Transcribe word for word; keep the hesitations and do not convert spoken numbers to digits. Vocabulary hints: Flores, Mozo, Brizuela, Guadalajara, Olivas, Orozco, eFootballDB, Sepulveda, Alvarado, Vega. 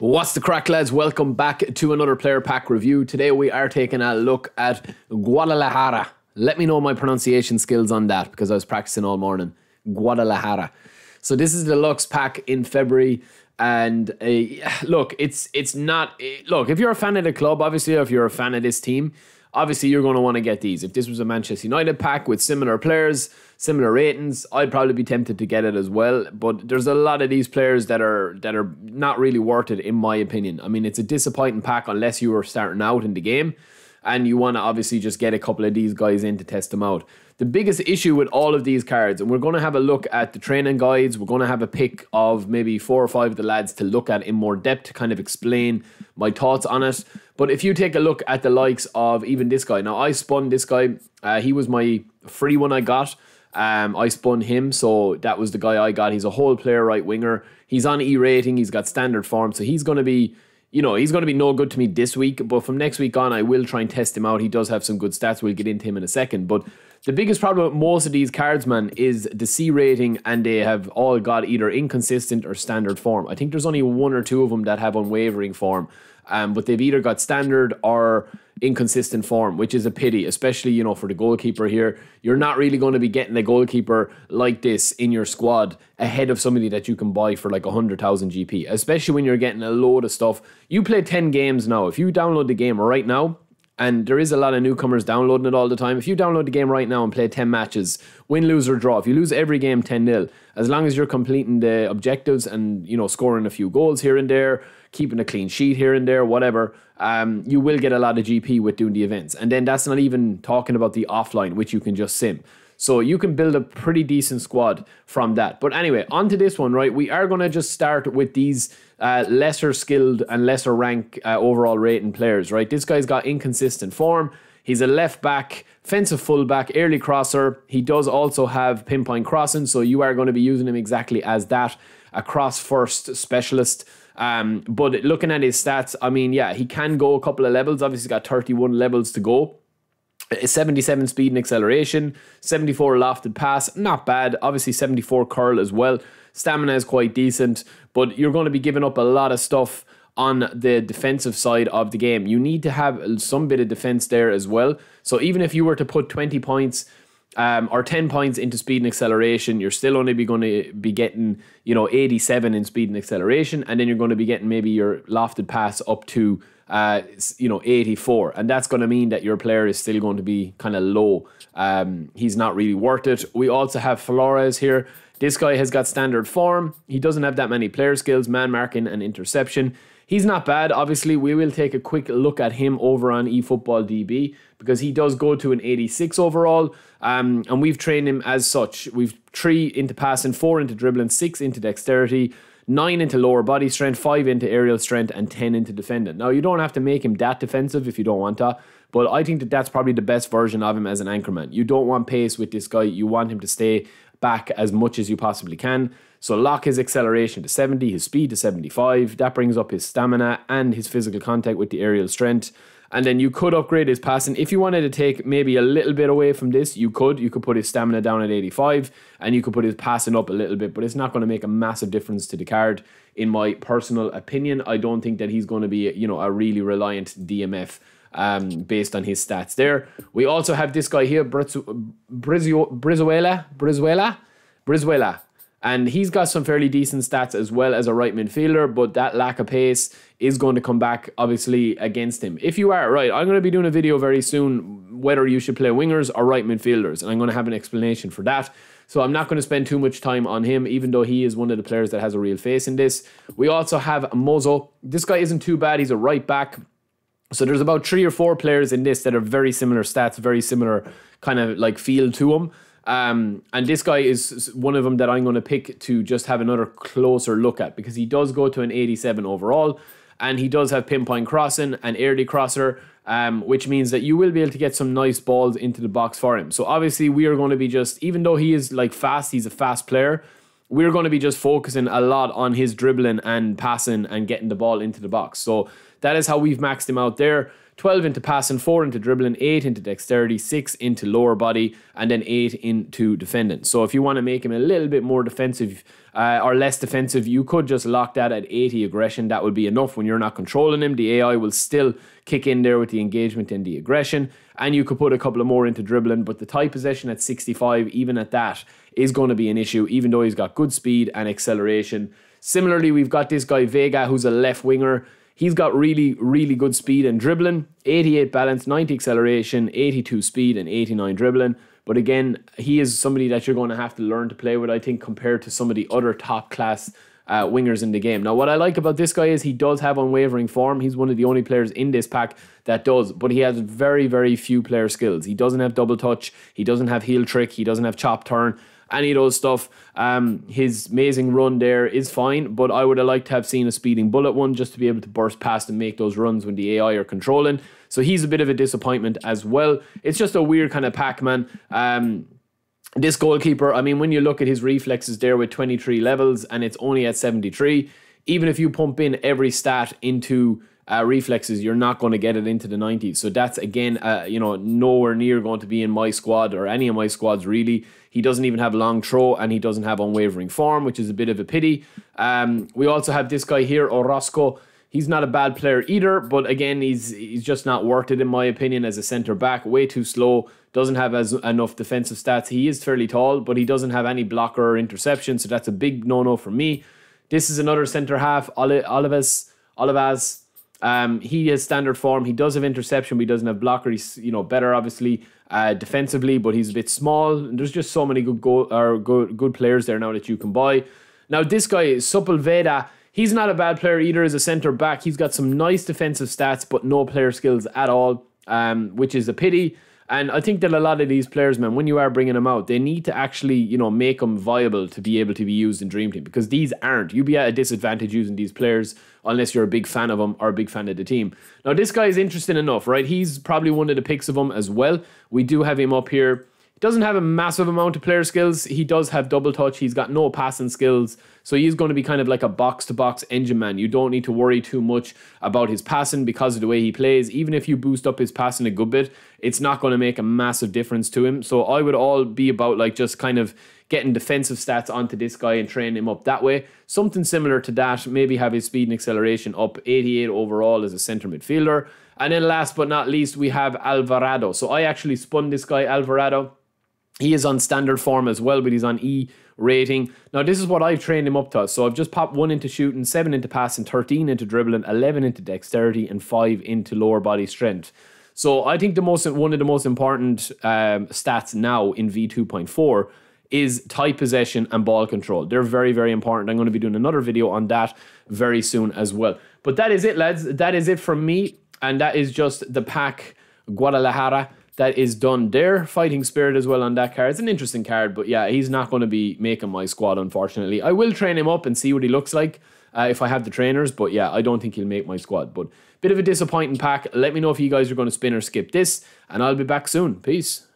What's the crack, lads? Welcome back to another player pack review. Today we are taking a look at Guadalajara. Let me know my pronunciation skills on that because I was practicing all morning. Guadalajara. So this is the Lux pack in February. And uh, look, it's it's not... Look, if you're a fan of the club, obviously, or if you're a fan of this team, obviously you're going to want to get these. If this was a Manchester United pack with similar players, similar ratings, I'd probably be tempted to get it as well. But there's a lot of these players that are that are not really worth it, in my opinion. I mean, it's a disappointing pack unless you were starting out in the game. And you want to obviously just get a couple of these guys in to test them out. The biggest issue with all of these cards, and we're going to have a look at the training guides, we're going to have a pick of maybe four or five of the lads to look at in more depth to kind of explain my thoughts on it. But if you take a look at the likes of even this guy, now I spun this guy, uh, he was my free one I got. Um, I spun him, so that was the guy I got. He's a whole player right winger. He's on E rating, he's got standard form, so he's going to be... You know, he's going to be no good to me this week, but from next week on, I will try and test him out. He does have some good stats. We'll get into him in a second. But the biggest problem with most of these cards, man, is the C rating, and they have all got either inconsistent or standard form. I think there's only one or two of them that have unwavering form, um, but they've either got standard or inconsistent form, which is a pity, especially, you know, for the goalkeeper here. You're not really going to be getting a goalkeeper like this in your squad ahead of somebody that you can buy for like one hundred thousand G P, especially when you're getting a load of stuff. You play ten games now. If you download the game right now, and there is a lot of newcomers downloading it all the time, if you download the game right now and play ten matches, win, lose, or draw, if you lose every game ten nil, as long as you're completing the objectives and, you know, scoring a few goals here and there, keeping a clean sheet here and there, whatever, um, you will get a lot of G P with doing the events. And then that's not even talking about the offline, which you can just sim. So you can build a pretty decent squad from that. But anyway, on to this one, right? We are going to just start with these uh, lesser skilled and lesser rank uh, overall rating players, right? This guy's got inconsistent form. He's a left back, offensive fullback, early crosser. He does also have pinpoint crossing, so you are going to be using him exactly as that, a cross-first specialist. Um, but looking at his stats, I mean, yeah, he can go a couple of levels. Obviously, he's got thirty-one levels to go. seventy-seven speed and acceleration, seventy-four lofted pass, not bad. Obviously seventy-four curl as well. Stamina is quite decent, but you're going to be giving up a lot of stuff on the defensive side of the game. You need to have some bit of defense there as well. So even if you were to put twenty points um, or ten points into speed and acceleration, you're still only be going to be getting, you know, eighty-seven in speed and acceleration, and then you're going to be getting maybe your lofted pass up to Uh, you know, eighty-four, and that's going to mean that your player is still going to be kind of low. Um, he's not really worth it. We also have Flores here. This guy has got standard form. He doesn't have that many player skills, man marking and interception. He's not bad. Obviously, we will take a quick look at him over on eFootballDB because he does go to an eighty-six overall, um, and we've trained him as such. We've three into passing, four into dribbling, six into dexterity, nine into lower body strength, five into aerial strength, and ten into defending. Now, you don't have to make him that defensive if you don't want to, but I think that that's probably the best version of him as an anchorman. You don't want pace with this guy. You want him to stay back as much as you possibly can. So lock his acceleration to seventy, his speed to seventy-five. That brings up his stamina and his physical contact with the aerial strength. And then you could upgrade his passing. If you wanted to take maybe a little bit away from this, you could. You could put his stamina down at eighty-five, and you could put his passing up a little bit, but it's not going to make a massive difference to the card. In my personal opinion, I don't think that he's going to be, you know, a really reliant D M F um, based on his stats there. We also have this guy here, Brizuela, Brizuela, Brizuela, Brizuela. And he's got some fairly decent stats as well as a right midfielder, but that lack of pace is going to come back, obviously, against him. If you are, right, I'm going to be doing a video very soon whether you should play wingers or right midfielders, and I'm going to have an explanation for that. So I'm not going to spend too much time on him, even though he is one of the players that has a real face in this. We also have Mozo. This guy isn't too bad. He's a right back. So there's about three or four players in this that are very similar stats, very similar kind of like feel to him. Um, and this guy is one of them that I'm going to pick to just have another closer look at because he does go to an eighty-seven overall, and he does have pinpoint crossing and early crosser, um, which means that you will be able to get some nice balls into the box for him. So obviously we are going to be just, even though he is like fast, he's a fast player, we're going to be just focusing a lot on his dribbling and passing and getting the ball into the box. So That is how we've maxed him out there. twelve into passing, four into dribbling, eight into dexterity, six into lower body, and then eight into defending. So if you want to make him a little bit more defensive uh, or less defensive, you could just lock that at eighty aggression. That would be enough when you're not controlling him. The A I will still kick in there with the engagement and the aggression. And you could put a couple of more into dribbling, but the tight possession at sixty-five, even at that, is going to be an issue, even though he's got good speed and acceleration. Similarly, we've got this guy Vega, who's a left winger. He's got really, really good speed and dribbling, eighty-eight balance, ninety acceleration, eighty-two speed, and eighty-nine dribbling. But again, he is somebody that you're going to have to learn to play with, I think, compared to some of the other top class uh, wingers in the game. Now, what I like about this guy is he does have unwavering form. He's one of the only players in this pack that does, but he has very, very few player skills. He doesn't have double touch. He doesn't have heel trick. He doesn't have chop turn. Any of those stuff. Um, his amazing run there is fine, but I would have liked to have seen a speeding bullet one just to be able to burst past and make those runs when the A I are controlling. So he's a bit of a disappointment as well. It's just a weird kind of pack, man. Um, this goalkeeper, I mean, when you look at his reflexes there with twenty-three levels and it's only at seventy-three, even if you pump in every stat into Uh, reflexes, you're not going to get it into the nineties. So that's, again, uh, you know, nowhere near going to be in my squad or any of my squads, really. He doesn't even have long throw and he doesn't have unwavering form, which is a bit of a pity. Um, we also have this guy here, Orozco. He's not a bad player either, but again, he's he's just not worth it, in my opinion, as a centre-back. Way too slow, doesn't have as enough defensive stats. He is fairly tall, but he doesn't have any blocker or interception, so that's a big no-no for me. This is another centre-half, Olivas, Olivas. Um, he has standard form. He does have interception, but he doesn't have blocker. He's, you know, better, obviously, uh, defensively, but he's a bit small. And there's just so many good goal, or good good players there now that you can buy. Now, this guy is Sepulveda. He's not a bad player either as a centre-back. He's got some nice defensive stats, but no player skills at all, um, which is a pity. And I think that a lot of these players, man, when you are bringing them out, they need to actually, you know, make them viable to be able to be used in Dream Team, because these aren't. You'd be at a disadvantage using these players unless you're a big fan of them or a big fan of the team. Now, this guy is interesting enough, right? He's probably one of the picks of them as well. We do have him up here. He doesn't have a massive amount of player skills. He does have double touch. He's got no passing skills. So he's going to be kind of like a box-to-box engine man. You don't need to worry too much about his passing because of the way he plays. Even if you boost up his passing a good bit, it's not going to make a massive difference to him. So I would all be about like just kind of getting defensive stats onto this guy and training him up that way. Something similar to that, maybe have his speed and acceleration up eighty-eight overall as a centre midfielder. And then last but not least, we have Alvarado. So I actually spun this guy, Alvarado. He is on standard form as well, but he's on E rating. Now, this is what I've trained him up to. So I've just popped one into shooting, seven into passing, thirteen into dribbling, eleven into dexterity, and five into lower body strength. So I think the most one of the most important um, stats now in V two point four is tight possession and ball control. They're very, very important. I'm going to be doing another video on that very soon as well. But that is it, lads. That is it from me. And that is just the pack Guadalajara. That is done there. Fighting Spirit as well on that card. It's an interesting card, but yeah, he's not going to be making my squad, unfortunately. I will train him up and see what he looks like uh, if I have the trainers, but yeah, I don't think he'll make my squad. But bit of a disappointing pack. Let me know if you guys are going to spin or skip this, and I'll be back soon. Peace.